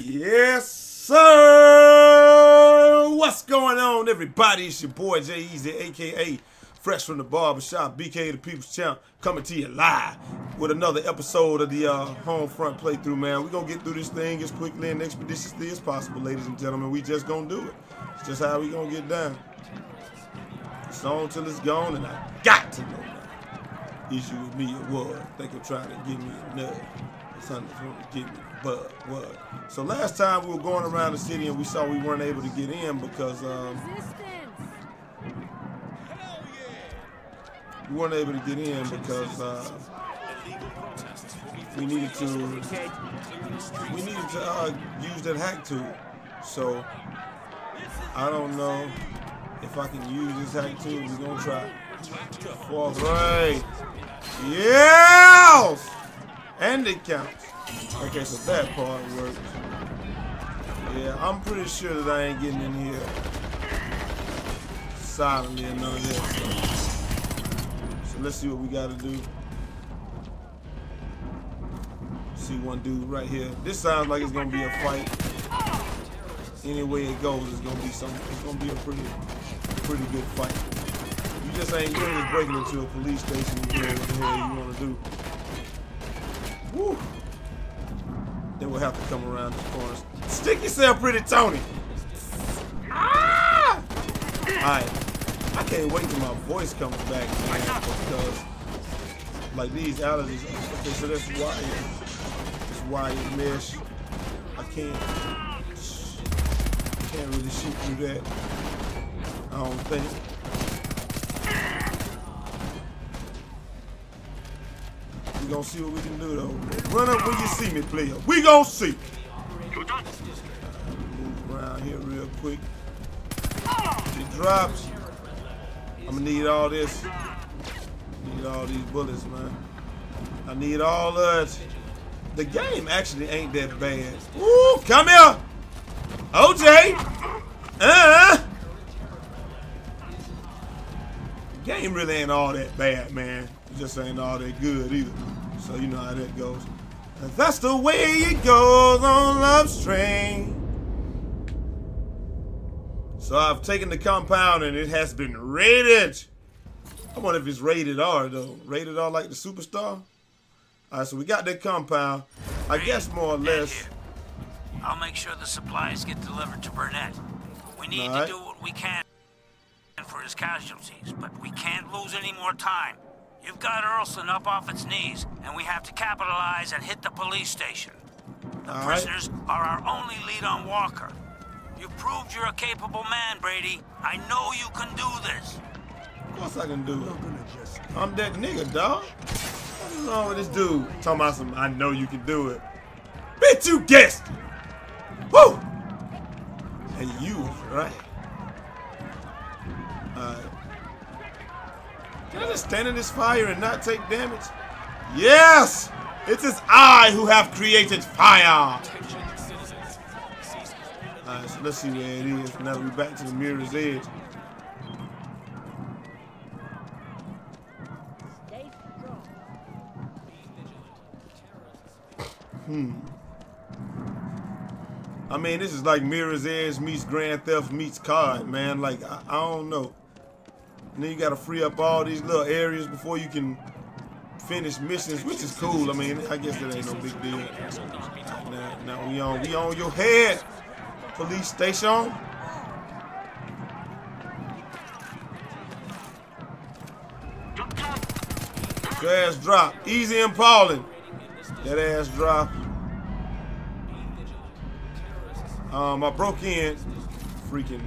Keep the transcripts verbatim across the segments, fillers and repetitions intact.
Yes, sir! What's going on, everybody? It's your boy, Jai Eazy, a k a. Fresh from the Barbershop, B K, the People's Champ, coming to you live with another episode of the uh, Homefront playthrough, man. We're going to get through this thing as quickly and expeditiously as possible, ladies and gentlemen. We just going to do it. It's just how we going to get down. It's on till it's gone, and I got to know that. Issue with me, it was. Think of trying to give me a nut. Something's going to give me a bug. What? So last time we were going around the city, and we saw we weren't able to get in because... Um, We weren't able to get in because uh, we needed to we needed to uh, use that hack tool. So I don't know if I can use this hack tool. We're gonna try. Fourth grade. Yeah! And it counts. Okay, so that part works. Yeah, I'm pretty sure that I ain't getting in here silently and none of that. So. Let's see what we gotta do. See one dude right here. This sounds like it's gonna be a fight. Any way it goes, it's gonna be something. It's gonna be a pretty, pretty good fight. You just ain't doing this breaking into a police station and doing what the hell you wanna do. Woo! Then we'll have to come around this corner. Stick yourself, pretty Tony. Ah! All right. I can't wait till my voice comes back, man, because like these allergies. Okay, so that's wire, it's wire mesh. I can't, I can't really shoot through that. I don't think. We gonna see what we can do though. Run up when you see me, player. We gonna see. Right, move around here real quick. It drops. I'm gonna need all this. Need all these bullets, man. I need all of it. The game actually ain't that bad. Ooh, come here! O J! Uh-huh! The game really ain't all that bad, man. It just ain't all that good either. So you know how that goes. And that's the way it goes on Love's Train. So I've taken the compound and it has been raided. I wonder if it's rated R though. Rated R like the superstar? Alright, so we got that compound. I Brady, guess more or less. I'll make sure the supplies get delivered to Burnett. We need right. to do what we can for his casualties, but we can't lose any more time. You've got Earlston up off its knees, and we have to capitalize and hit the police station. The all prisoners right. are our only lead on Walker. You proved you're a capable man, Brady. I know you can do this. Of course I can do it. I'm that nigga, dog. What's wrong with this dude? Talking about some, I know you can do it. Bitch, you guessed it. Woo! And you was right. Alright. Can I just stand in this fire and not take damage? Yes! It is I who have created fire! Alright, so let's see where it is. Now we're back to the Mirror's Edge. Hmm. I mean, this is like Mirror's Edge meets Grand Theft meets C O D, man. Like, I, I don't know. And then you gotta free up all these little areas before you can finish missions, which is cool. I mean, I guess that ain't no big deal. Right, now, now we on, we on your head. Police station. Your ass drop. Eazy and Paulin. That ass drop. Um, I broke in. Freaking.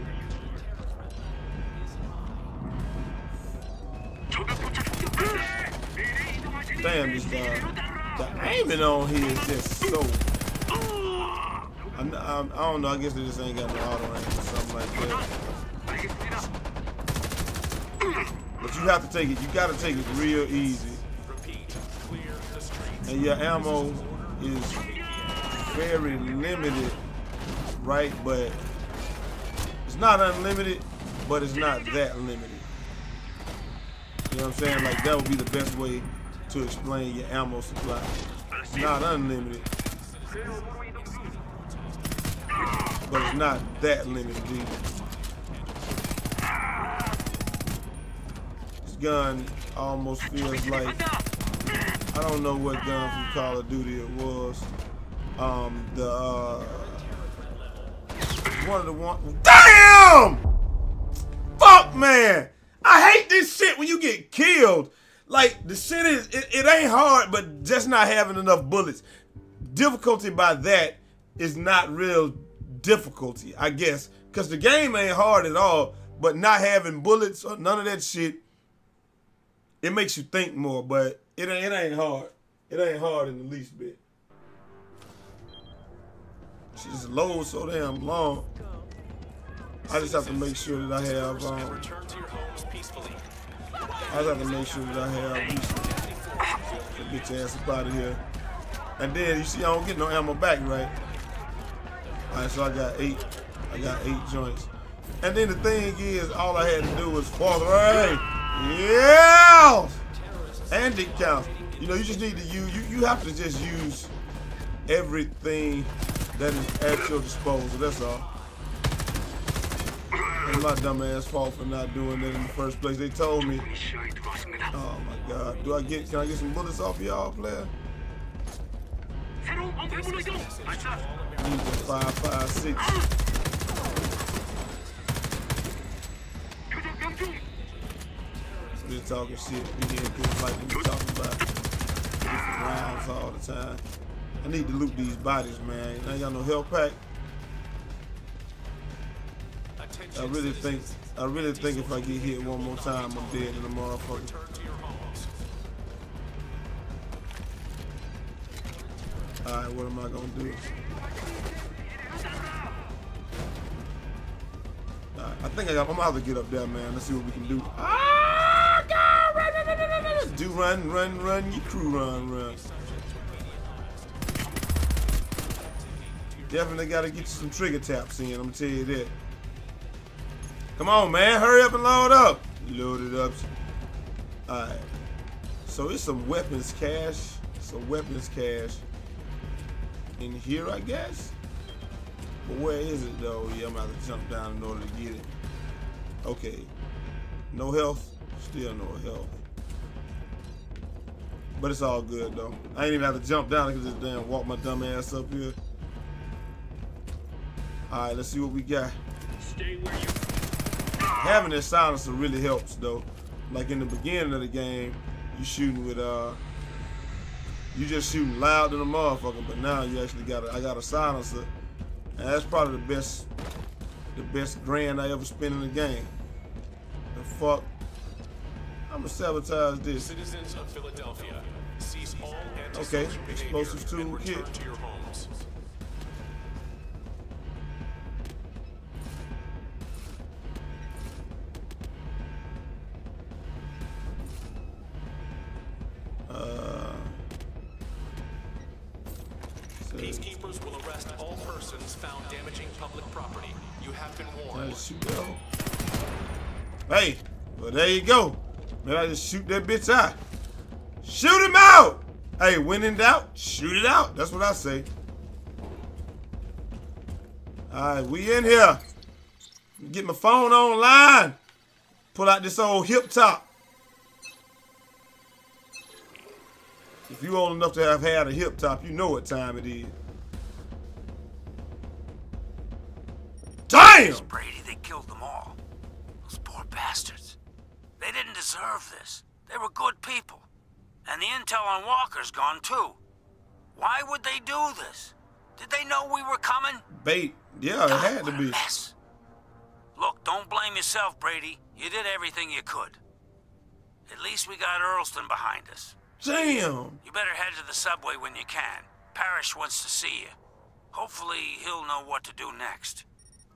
Damn, this guy. The aiming on here is just so. I'm, I'm, I don't know, I guess they just ain't got no auto aim or something like that. But you have to take it, you gotta take it real easy. And your ammo is very limited, right? But it's not unlimited, but it's not that limited. You know what I'm saying? Like, that would be the best way to explain your ammo supply. It's not unlimited. but it's not that limited either. This gun almost feels like, I don't know what gun from Call of Duty it was. Um, the, uh, one of the one, damn! Fuck, man! I hate this shit when you get killed. Like, the shit is, it, it ain't hard, but just not having enough bullets. Difficulty by that is not real difficulty, I guess. Because the game ain't hard at all, but not having bullets or none of that shit, it makes you think more, but it ain't, it ain't hard. It ain't hard in the least bit. She just loads so damn long. I just have to make sure that I have, um, I just have to make sure that I have resources. Get your ass up out of here. And then, you see, I don't get no ammo back, right? All right, so I got eight. I got eight joints. And then the thing is, all I had to do was fall right. Yeah! And it counts. You know, you just need to use, you, you have to just use everything that is at your disposal, that's all. And my dumb ass fault for not doing that in the first place. They told me, oh my God, do I get, can I get some bullets off y'all, player? Five, five, six. We're talking shit. We here like we talking about different rounds all the time. I need to loot these bodies, man. I ain't got no health pack. I really think, I really think if I get hit one more time, I'm dead in the motherfucker. All right, what am I gonna do? All right, I think I got, I'm gonna have to get up there, man. Let's see what we can do. Ah, God, run, run, run, run, run. Do run, run, run, your crew run, run. Definitely gotta get you some trigger taps in, I'm gonna tell you that. Come on, man, hurry up and load up. Load it up. All right, so it's some weapons cache, some weapons cache. In here, I guess. But where is it though? Yeah, I'm gonna have to jump down in order to get it. Okay. No health. Still no health. But it's all good though. I ain't even have to jump down. I can just damn walk my dumb ass up here. All right, let's see what we got. Stay where you. Having this silencer really helps though. Like in the beginning of the game, you shooting with uh. You just shooting loud than a motherfucker, but now you actually got a, I got a silencer. And that's probably the best, the best grand I ever spent in the game. The fuck, I'm gonna sabotage this. Citizens of Philadelphia, cease all okay, explosives too, kid. To your homes. Peacekeepers will arrest all persons found damaging public property. You have been warned. Just shoot that. Hey, well there you go. Maybe I just shoot that bitch out. Shoot him out! Hey, when in doubt, shoot it out. That's what I say. All right, we in here. Get my phone online. Pull out this old hip top. If you old enough to have had a hip top, you know what time it is. Damn! Brady, they killed them all. Those poor bastards. They didn't deserve this. They were good people. And the intel on Walker's gone too. Why would they do this? Did they know we were coming? Bait. Yeah, God, it had to be. Mess. Look, don't blame yourself, Brady. You did everything you could. At least we got Earlston behind us. Damn! You better head to the subway when you can. Parrish wants to see you. Hopefully, he'll know what to do next.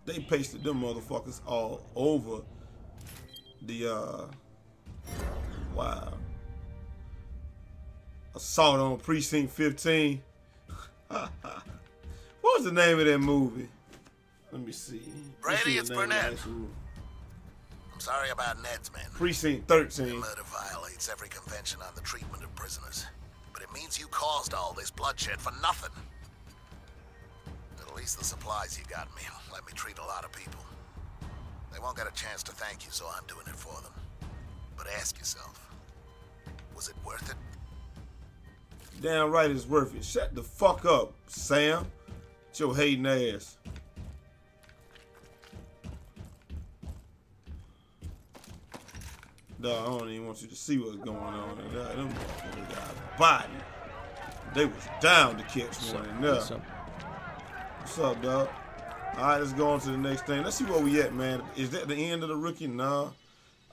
They pasted them motherfuckers all over the, uh... wow. Assault on Precinct fifteen. What was the name of that movie? Let me see. Brady, it's Burnett. I'm sorry about Ned's men. Precinct thirteen. Murder violates every convention on the treatment of prisoners, but it means you caused all this bloodshed for nothing. At least These are the supplies you got me. Let me treat a lot of people. They won't get a chance to thank you, so I'm doing it for them. But ask yourself, was it worth it? Damn right it's worth it. Shut the fuck up, Sam. It's your hating ass. Dog, I don't even want you to see what's going on. Them motherfuckers got a body. They was down to catch one another. What's up? What's up, dog? All right, let's go on to the next thing. Let's see where we at, man. Is that the end of the rookie? Nah.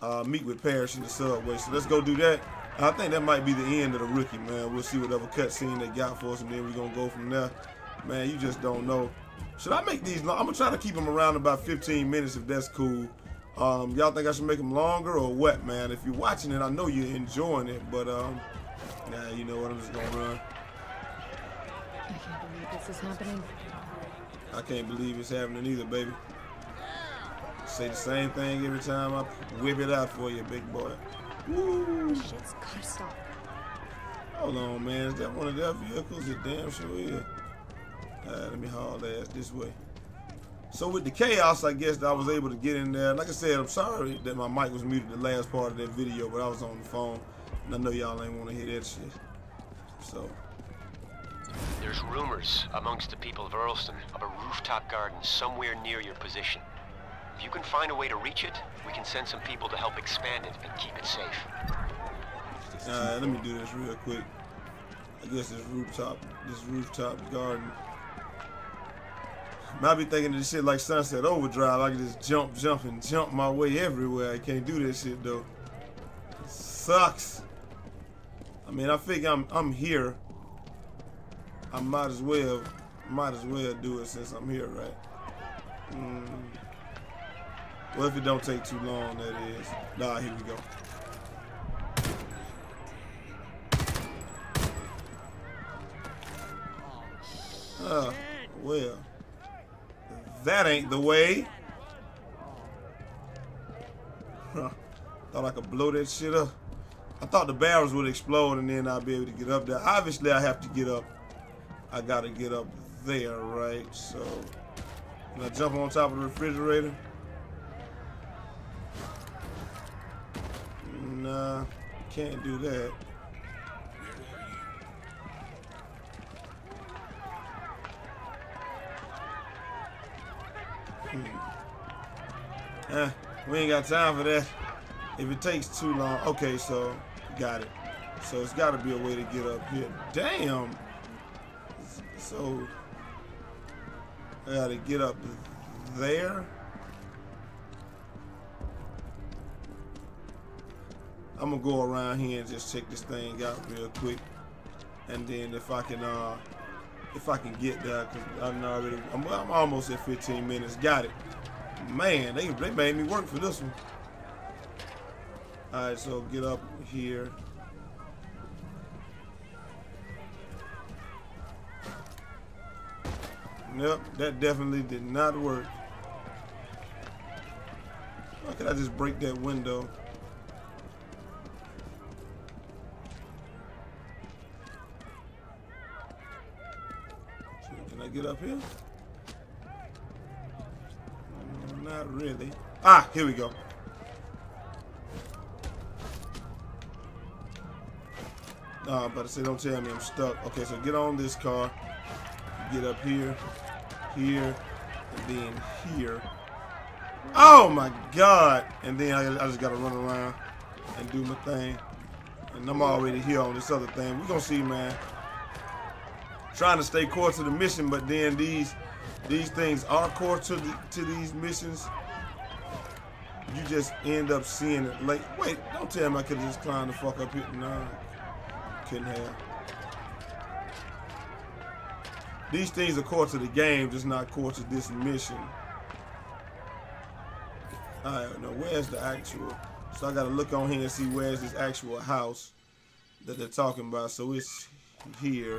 Uh, meet with Parrish in the subway. So let's go do that. I think that might be the end of the rookie, man. We'll see whatever cutscene they got for us, and then we're going to go from there. Man, you just don't know. Should I make these long? I'm going to try to keep them around about fifteen minutes if that's cool. Um, y'all think I should make them longer or what, man? If you're watching it, I know you're enjoying it, but, um, nah, you know what? I'm just going to run. I can't believe this is happening. I can't believe it's happening either, baby. I say the same thing every time I whip it out for you, big boy. Woo! Shit's gotta stop. Hold on, man. Is that one of their vehicles? It damn sure is. Alright, let me haul ass this way. So with the chaos, I guess that I was able to get in there. Like I said, I'm sorry that my mic was muted the last part of that video, but I was on the phone, and I know y'all ain't want to hear that shit. So. There's rumors amongst the people of Earlston of a rooftop garden somewhere near your position. If you can find a way to reach it, we can send some people to help expand it and keep it safe. Alright, let me do this real quick. I guess this rooftop, this rooftop garden. I be thinking of this shit like Sunset Overdrive. I can just jump, jump, and jump my way everywhere. I can't do this shit though. It sucks. I mean, I figure I'm I'm here. I might as well, might as well do it since I'm here, right? Mm. Well, if it don't take too long, that is. Nah, here we go. Ah, well. That ain't the way. Huh. Thought I could blow that shit up. I thought the barrels would explode and then I'd be able to get up there. Obviously, I have to get up. I gotta get up there, right? So, can I jump on top of the refrigerator? Nah, can't do that. Hmm. Eh, we ain't got time for that. If it takes too long. Okay, so, got it. So it's gotta be a way to get up here. Damn! So, I gotta get up there. I'm gonna go around here and just check this thing out real quick, and then if I can, uh, if I can get there, cause I'm already, I'm, I'm almost at fifteen minutes. Got it, man. They they made me work for this one. All right, so get up here. Nope, that definitely did not work. Why could I just break that window? Can I get up here? Not really. Ah, here we go. Nah, I'm about to say, don't tell me I'm stuck. Okay, so get on this car. Get up here, here, and then here. Oh my God! And then I, I just gotta run around and do my thing. And I'm already here on this other thing. We're gonna see, man. Trying to stay core to the mission, but then these these things are core to the, to these missions. You just end up seeing it late. Wait, don't tell me I could just climb the fuck up here. No, couldn't have. These things are core to the game, just not core to this mission. I don't know, where's the actual? So I gotta look on here and see where's this actual house that they're talking about. So it's here.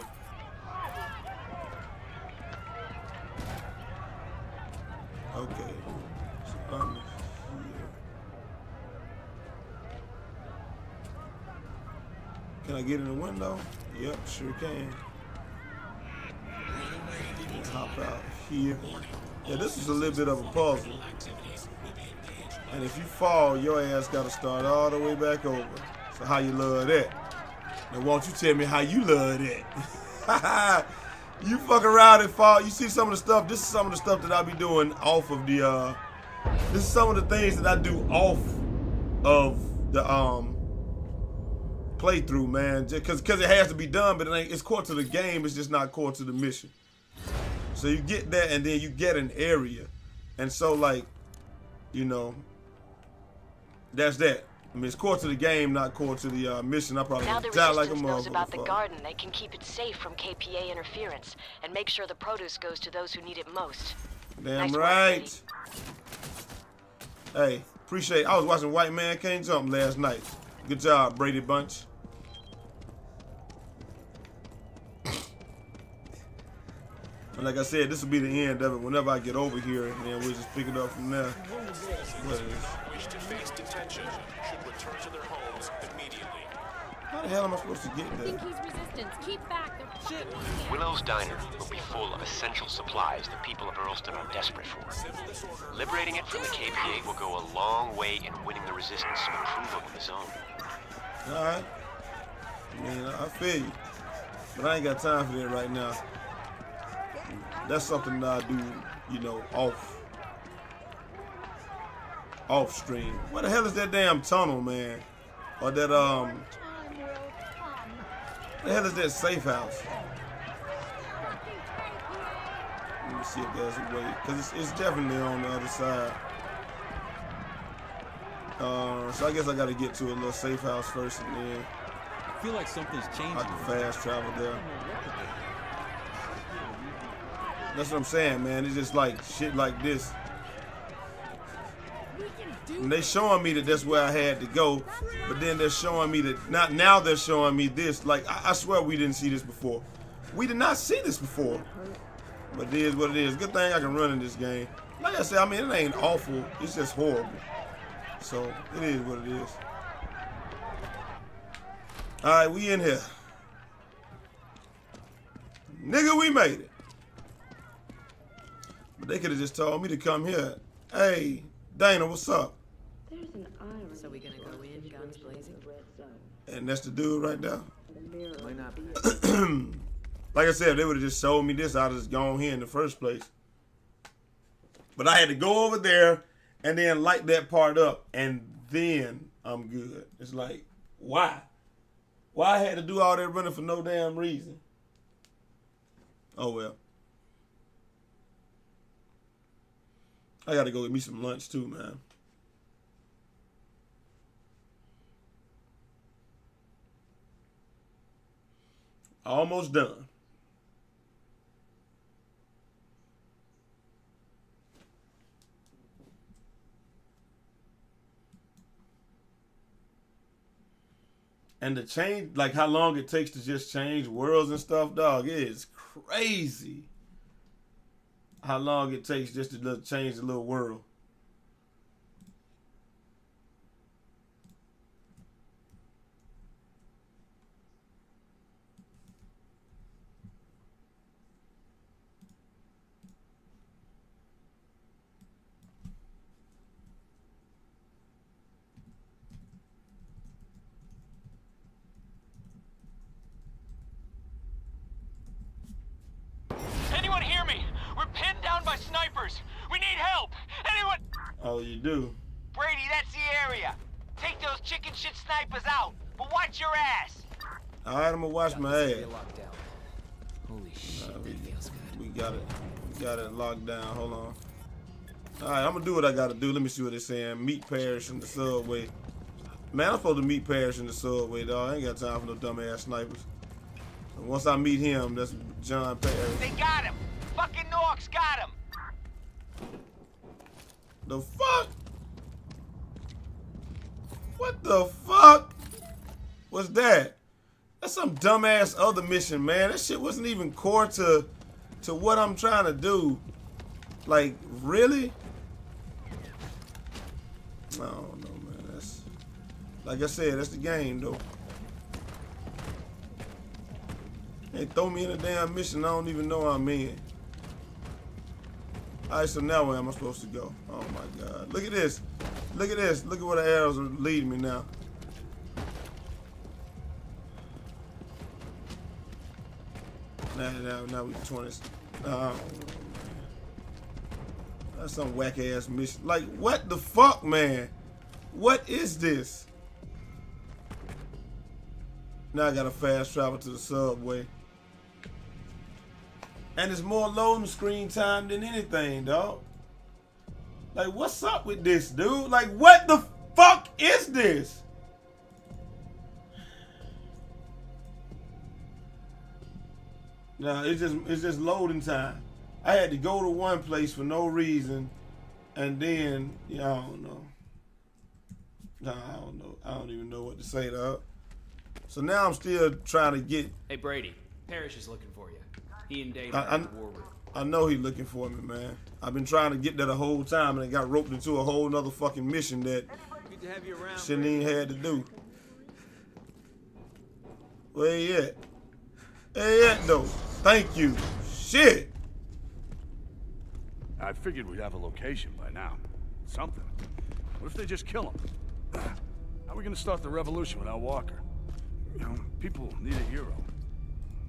Okay, so I'm here. Can I get in the window? Yep, sure can. Hop about here. Yeah, this is a little bit of a puzzle. And if you fall, your ass got to start all the way back over. So how you love that? Now, won't you tell me how you love that? You fuck around and fall. You see some of the stuff. This is some of the stuff that I be doing off of the, uh, this is some of the things that I do off of the, um, playthrough, man. Just cause, cause it has to be done, but it ain't, it's core to the game. It's just not core to the mission. So you get that and then you get an area. And so like, you know, that's that. I mean, it's core to the game, not core to the uh, mission. I probably die like a motherfucker. Now the Resistance knows about the garden. They can keep it safe from K P A interference and make sure the produce goes to those who need it most. Damn right. Hey, appreciate it. I was watching White Man Can't Jump last night. Good job, Brady Bunch. And like I said, this will be the end of it. Whenever I get over here, and then we'll just pick it up from there. How the hell am I supposed to get there? I think he's resistance. Keep back the shit. Willow's Diner will be full of essential supplies the people of Earlston are desperate for. Liberating it from the K P A will go a long way in winning the resistance some approval of his own. All right. I mean, I feel you. But I ain't got time for that right now. That's something that I do, you know, off, off stream. Where the hell is that damn tunnel, man? Or that, um, where the hell is that safe house? Let me see if there's a way, because it's, it's definitely on the other side. Uh, so I guess I got to get to a little safe house first, and then I feel like something's changing. I can fast travel there. That's what I'm saying, man. It's just like shit like this. And they showing me that that's where I had to go, but then they're showing me that not now they're showing me this. Like I, I swear we didn't see this before. We did not see this before. But it is what it is. Good thing I can run in this game. Like I said, I mean it ain't awful. It's just horrible. So it is what it is. All right, we in here, nigga. We made it. They could have just told me to come here. Hey, Dana, what's up? There's an iron. So we gonna go in, guns blazing. And that's the dude right there. Might not be. Like I said, if they would have just showed me this, I'd have just gone here in the first place. But I had to go over there and then light that part up, and then I'm good. It's like, why? Why I had to do all that running for no damn reason? Oh well. I gotta go get me some lunch too, man. Almost done. And the change, like how long it takes to just change worlds and stuff, dog, it is crazy. How long it takes just to look, change the little world. You do. Brady, that's the area. Take those chicken shit snipers out, but watch your ass. All right, I'm gonna watch got my ass. Holy shit, right, we, that feels good. We got it. We got it locked down. Hold on. All right, I'm gonna do what I gotta do. Let me see what it's saying. Meet Parrish in the subway. Man, I'm supposed to meet Parrish in the subway, dog. I ain't got time for no dumb ass snipers. So once I meet him, that's John Parrish. They got him. Fucking Norks got him. The fuck? What the fuck was that? That's some dumbass other mission, man. That shit wasn't even core to to what I'm trying to do. Like, really? I don't know, man. That's like I said, that's the game though. Hey, throw me in a damn mission I don't even know I'm in. All right, so now where am I supposed to go? Oh my God, look at this. Look at this. Look at where the arrows are leading me now. Now, now, now we twenties. Um, that's some whack ass mission. Like, what the fuck, man? What is this? Now I gotta fast travel to the subway. And it's more loading screen time than anything, dog. Like, what's up with this, dude? Like, what the fuck is this? Nah, it's just it's just loading time. I had to go to one place for no reason, and then yeah, I don't know. Nah, I don't know. I don't even know what to say, dog. So now I'm still trying to get. Hey Brady, Parrish is looking for you. He and Dave are at the war room. I know he's looking for me, man. I've been trying to get there the whole time, and it got roped into a whole nother fucking mission that shouldn't even had to do. Where he at? Where he at though? Thank you. Shit. I figured we'd have a location by now. Something. What if they just kill him? How are we gonna start the revolution without Walker? You know, people need a hero.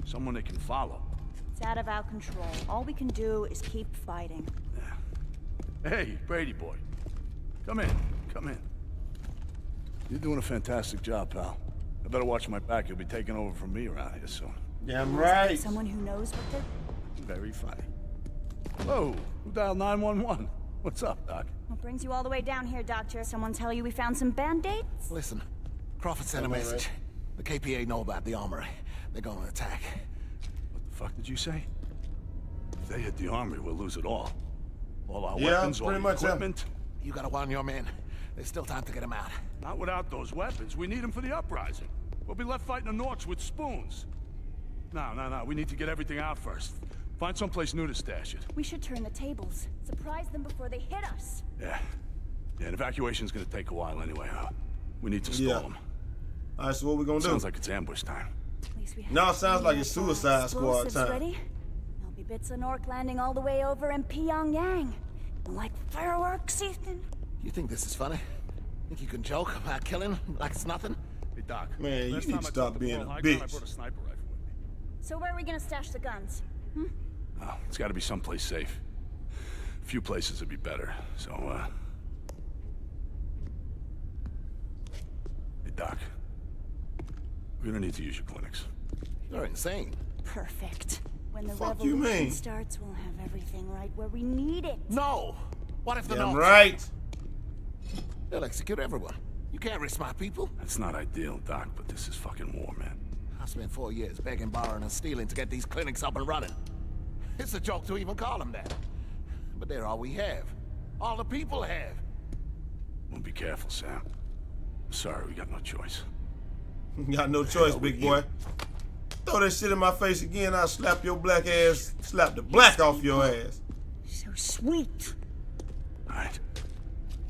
Someone they can follow. It's out of our control. All we can do is keep fighting. Hey, Brady boy. Come in. Come in. You're doing a fantastic job, pal. I better watch my back. You'll be taking over from me around here soon. Damn right. Someone who knows what they're... Very funny. Hello. Who dialed nine one one? What's up, Doc? What brings you all the way down here, Doctor? Someone tell you we found some band-aids? Listen. Crawford sent a message. The K P A know about the armory. They're going to attack. What the fuck did you say? If they hit the armory, we'll lose it all. All our yeah, weapons, all the equipment. Him. You gotta warn your men. There's still time to get them out. Not without those weapons. We need them for the uprising. We'll be left fighting the Norks with spoons. No, no, no. We need to get everything out first. Find someplace new to stash it. We should turn the tables. Surprise them before they hit us. Yeah. Yeah, an evacuation's gonna take a while anyway, huh? We need to stall yeah. them. All right, so what we gonna do? Sounds like it's ambush time. No, it sounds like it's Suicide Squad time. Ready? There'll be bits of Nork landing all the way over in Pyongyang. Like fireworks, Ethan. You think this is funny? Think you can joke about killing like it's nothing? Hey, Doc. Man, you need to stop being a bitch. So where are we gonna stash the guns? Hmm? Oh, it's gotta be someplace safe. A few places would be better. So, uh... Hey, Doc. We're gonna need to use your clinics. You're insane. Perfect. When the fuck revolution you mean? starts, we'll have everything right where we need it. No! What if the Norks? Right. They'll execute everyone. You can't risk my people. That's not ideal, Doc, but this is fucking war, man. I spent four years begging, borrowing, and stealing to get these clinics up and running. It's a joke to even call them that. But they're all we have. All the people have. Well, be careful, Sam. I'm sorry, we got no choice. Got no choice, big boy. Throw that shit in my face again, I'll slap your black ass, slap the black off your ass. So sweet. All right.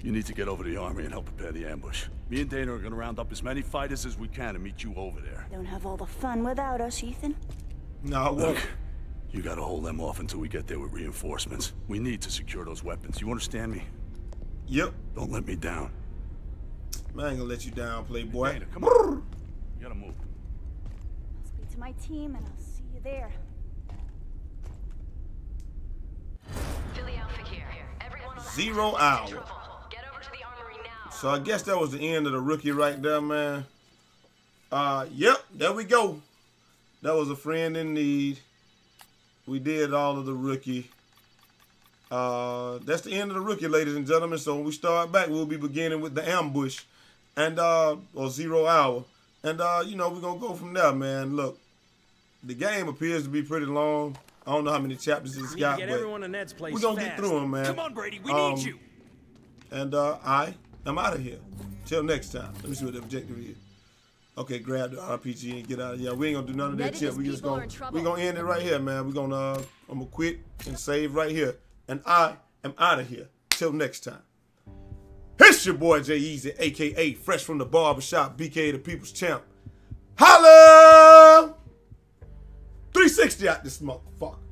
You need to get over to the army and help prepare the ambush. Me and Dana are going to round up as many fighters as we can and meet you over there. Don't have all the fun without us, Ethan. No, it won't. You got to hold them off until we get there with reinforcements. We need to secure those weapons. You understand me? Yep. Don't let me down. Man, I ain't going to let you down, playboy. Dana, come on. You gotta move. I'll speak to my team and I'll see you there. Philadelphia here. Everyone on Zero hour. Get over to the armory now. So I guess that was the end of the rookie right there, man. Uh, yep, there we go. That was a friend in need. We did all of the rookie. Uh, that's the end of the rookie, ladies and gentlemen. So when we start back, we'll be beginning with the ambush and uh, or zero hour. And, uh, you know, we're going to go from there, man. Look, the game appears to be pretty long. I don't know how many chapters it's got, but we're going to get through them, man. Come on, Brady. We um, need you. And uh, I am out of here. Till next time. Let me see what the objective is. Okay, grab the R P G and get out of here. We ain't going to do none of that yet. We're just going to end it right here, man. We're going to, uh, I'm going to quit and save right here. And I am out of here. Till next time. It's your boy, Jai Eazy, a k a. Fresh from the Barbershop, B K A the People's Champ. Holla! three sixty out this motherfucker.